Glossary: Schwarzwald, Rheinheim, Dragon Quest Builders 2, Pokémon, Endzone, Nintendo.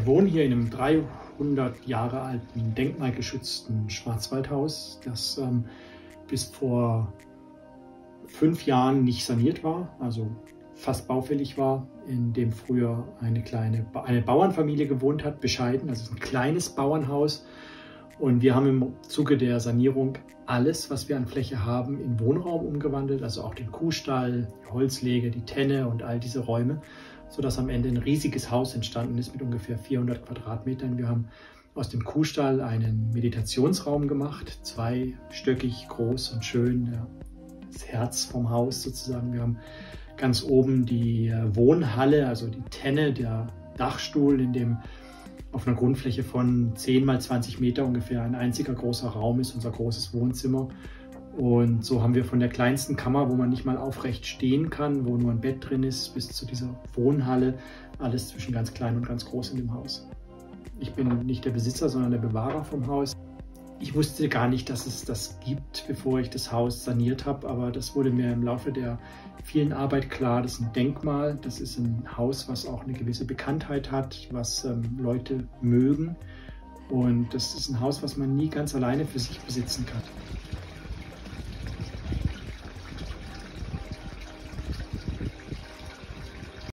Wir wohnen hier in einem 300 Jahre alten, denkmalgeschützten Schwarzwaldhaus, das bis vor 5 Jahren nicht saniert war, also fast baufällig war, in dem früher eine Bauernfamilie gewohnt hat, bescheiden. Das ist ein kleines Bauernhaus und wir haben im Zuge der Sanierung alles, was wir an Fläche haben, in Wohnraum umgewandelt, also auch den Kuhstall, die Holzlege, die Tenne und all diese Räume, sodass am Ende ein riesiges Haus entstanden ist mit ungefähr 400 Quadratmetern. Wir haben aus dem Kuhstall einen Meditationsraum gemacht, 2-stöckig, groß und schön, ja, das Herz vom Haus sozusagen. Wir haben ganz oben die Wohnhalle, also die Tenne, der Dachstuhl, in dem auf einer Grundfläche von 10 mal 20 Meter ungefähr ein einziger großer Raum ist, unser großes Wohnzimmer. Und so haben wir von der kleinsten Kammer, wo man nicht mal aufrecht stehen kann, wo nur ein Bett drin ist, bis zu dieser Wohnhalle, alles zwischen ganz klein und ganz groß in dem Haus. Ich bin nicht der Besitzer, sondern der Bewahrer vom Haus. Ich wusste gar nicht, dass es das gibt, bevor ich das Haus saniert habe, aber das wurde mir im Laufe der vielen Arbeit klar. Das ist ein Denkmal, das ist ein Haus, was auch eine gewisse Bekanntheit hat, was Leute mögen. Und das ist ein Haus, was man nie ganz alleine für sich besitzen kann.